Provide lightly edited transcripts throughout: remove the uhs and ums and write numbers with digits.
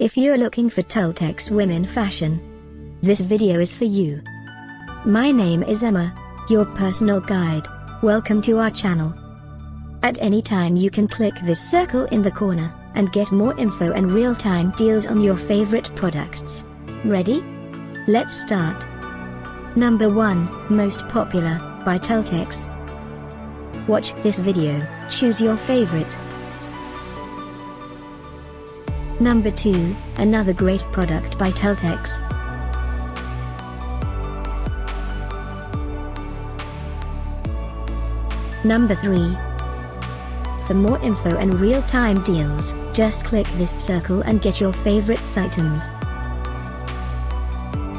If you're looking for Tultex women fashion, this video is for you. My name is Emma, your personal guide. Welcome to our channel. At any time you can click this circle in the corner, and get more info and real-time deals on your favorite products. Ready? Let's start. Number 1, Most Popular, by Tultex. Watch this video, choose your favorite. Number 2, another great product by Tultex. Number 3. For more info and real-time deals, just click this circle and get your favorite items.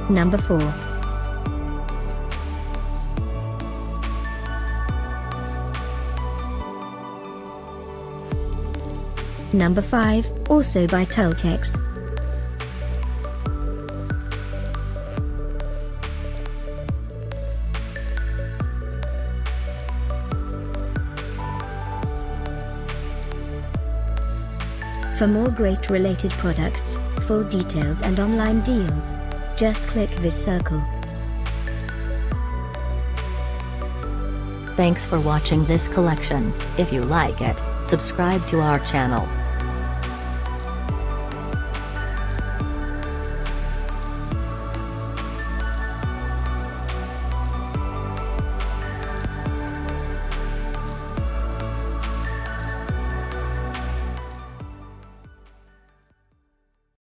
Number 4. Number 5, also by Tultex. For more great related products, full details and online deals, just click this circle. Thanks for watching this collection. If you like it, subscribe to our channel.